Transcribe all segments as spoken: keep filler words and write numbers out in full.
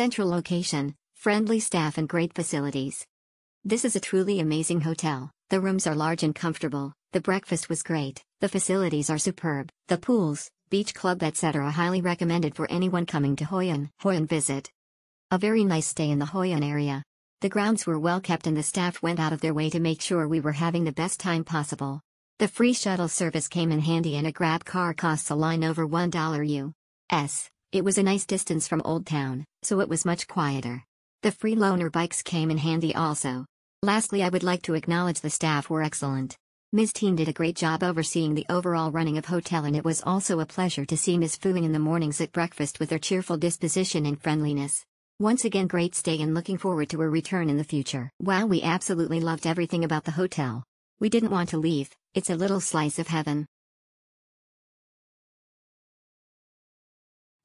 Central location, friendly staff and great facilities. This is a truly amazing hotel. The rooms are large and comfortable, the breakfast was great, the facilities are superb, the pools, beach club et cetera highly recommended for anyone coming to Hoi An. Hoi An visit. A very nice stay in the Hoi An area. The grounds were well kept and the staff went out of their way to make sure we were having the best time possible. The free shuttle service came in handy and a grab car costs a line over one dollar U S It was a nice distance from Old Town, so it was much quieter. The free loaner bikes came in handy also. Lastly, I would like to acknowledge the staff were excellent. Miz Teen did a great job overseeing the overall running of hotel, and it was also a pleasure to see Miz Fooing in the mornings at breakfast with her cheerful disposition and friendliness. Once again, great stay and looking forward to her return in the future. Wow, we absolutely loved everything about the hotel. We didn't want to leave, it's a little slice of heaven.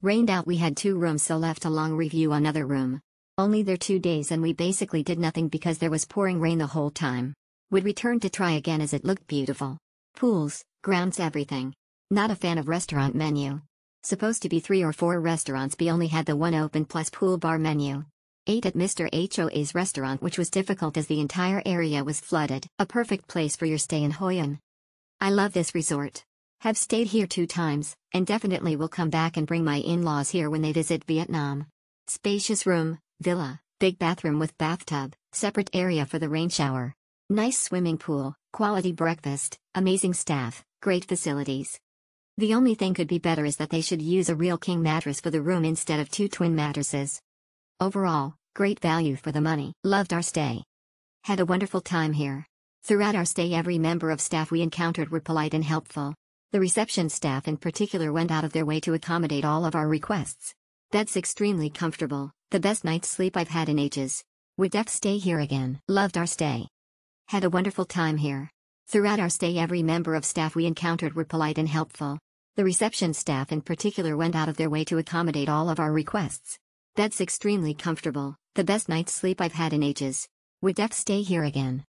Rained out, we had two rooms so left a long review on other room. Only there two days and we basically did nothing because there was pouring rain the whole time. Would return to try again as it looked beautiful. Pools, grounds, everything. Not a fan of restaurant menu. Supposed to be three or four restaurants, we only had the one open plus pool bar menu. Ate at Mister Hoi's restaurant, which was difficult as the entire area was flooded. A perfect place for your stay in Hoi An. I love this resort. Have stayed here two times, and definitely will come back and bring my in-laws here when they visit Vietnam. Spacious room. Villa, big bathroom with bathtub, separate area for the rain shower. Nice swimming pool, quality breakfast, amazing staff, great facilities. The only thing could be better is that they should use a real king mattress for the room instead of two twin mattresses. Overall, great value for the money. Loved our stay. Had a wonderful time here. Throughout our stay, every member of staff we encountered were polite and helpful. The reception staff in particular went out of their way to accommodate all of our requests. Bed's extremely comfortable. The best night's sleep I've had in ages. Would def stay here again. Loved our stay. Had a wonderful time here. Throughout our stay, every member of staff we encountered were polite and helpful. The reception staff in particular went out of their way to accommodate all of our requests. Bed's extremely comfortable. The best night's sleep I've had in ages. Would def stay here again.